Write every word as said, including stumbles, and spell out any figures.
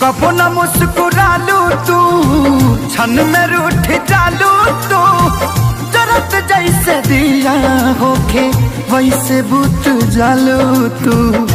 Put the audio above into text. कबो न मुस्कुरालू तू, छन में रूठ जालू तू। जरत जैसे दिया होके वैसे बुत जालू तू।